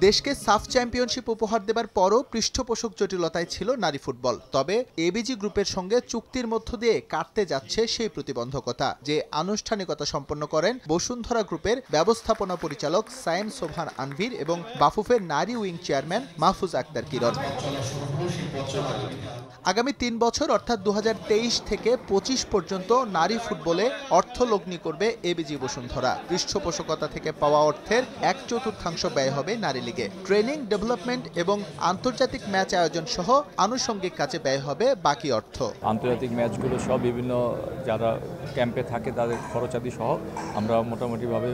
देश के साफ चैम्पियनशिप उपहार देवार परो पृष्ठपोषक जटिलताय छिलो नारी फुटबल। तबे एबीजी ग्रुपेर संगे चुक्तिर मध्य दिए काटते जाच्छे सेई प्रतिबंधकता जे आनुष्ठानिकता सम्पन्न करें बसुंधरा ग्रुपेर व्यवस्थापना परिचालक सायेम सोबहान आनवीर एवं बाफुफेर नारी उइंग चेयरमैन महफुज आक्तार किरण। आगामी 3 বছর अर्थात 2023 থেকে 25 পর্যন্ত নারী ফুটবলে অর্থ লগ্নি করবে এবিজি বসুন্ধরা। পৃষ্ঠপোষকতা থেকে পাওয়া অর্থের 1/4 ব্যয় হবে নারী লীগে। ট্রেনিং, ডেভেলপমেন্ট এবং আন্তর্জাতিক ম্যাচ আয়োজন সহ আনুষঙ্গিক কাজে ব্যয় হবে বাকি অর্থ। আন্তর্জাতিক ম্যাচগুলো সব বিভিন্ন যারা ক্যাম্পে থাকে তাদের খরচাদি সহ আমরা মোটামুটিভাবে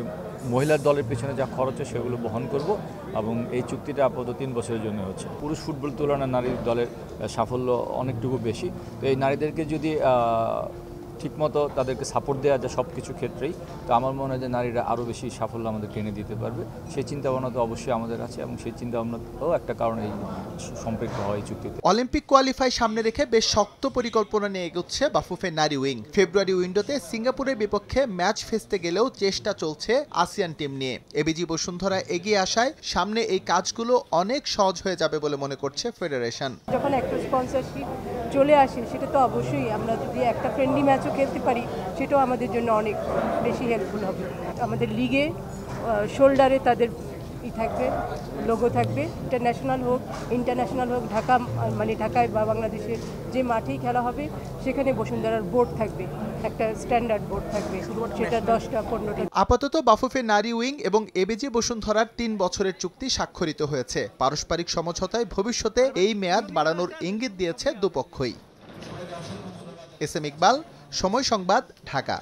মহিলা দলের পিছনে যা খরচ হয় সেগুলো বহন করব এবং এই চুক্তিটা আপাতত 3 বছরের জন্য হচ্ছে। পুরুষ ফুটবল তুলনায় নারী দলের সাফল্য অনেকটুকু বেশি। তো এই নারীদেরকে যদি ঠিকমতো তাদেরকে সাপোর্ট দেওয়া যায় সব কিছু ক্ষেত্রেই, তো আমার মনে হয় যে নারীরা আরও বেশি সাফল্য আমাদের টেনে দিতে পারবে। সেই চিন্তাভাবনা তো অবশ্যই আমাদের আছে এবং সেই চিন্তাভাবনাও একটা কারণে সম্পৃক্ত হয় এই চুক্তিতে। অলিম্পিক কোয়ালিফাই সামনে রেখে বেশ শক্ত পরিকল্পনা নিয়ে এগোচ্ছে বাফুফে নারী উইং। ফেব্রুয়ারি উইন্ডোতে সিঙ্গাপুরের বিপক্ষে ম্যাচ ফেস্তে গেলেও চেষ্টা চলছে আসিয়ান টিম নিয়ে। এবিজি বসুন্ধরা এগিয়ে আসায় সামনে এই কাজগুলো অনেক সহজ হয়ে যাবে বলে মনে করছে ফেডারেশন। যখন একটা স্পন্সরশিপ চলে আসে সেটা তো অবশ্যই আমরা যদি একটা ফ্রেন্ডলি ম্যাচ খেলতে পারি সেটাও আমাদের জন্য অনেক বেশি হেল্পফুল হবে। আমাদের লিগে শোল্ডারে তাদের ই থাকবে, লোগো থাকবে। ইন্টারন্যাশনাল হোক, ঢাকা ঢাকায় বা বাংলাদেশের যে মাঠেই খেলা হবে সেখানে বসুন্ধরার বোর্ড থাকবে, একটা স্ট্যান্ডার্ড বোর্ড থাকবে, সেটা 10টা 15টা। আপাতত বাফুফে নারী উইং এবং এবিজি বসুন্ধরার 3 বছরের চুক্তি স্বাক্ষরিত হয়েছে। পারস্পরিক সমঝোতায় ভবিষ্যতে এই মেয়াদ বাড়ানোর ইঙ্গিত দিয়েছে দুপক্ষই। এস এম ইকবাল, সময় সংবাদ, ঢাকা।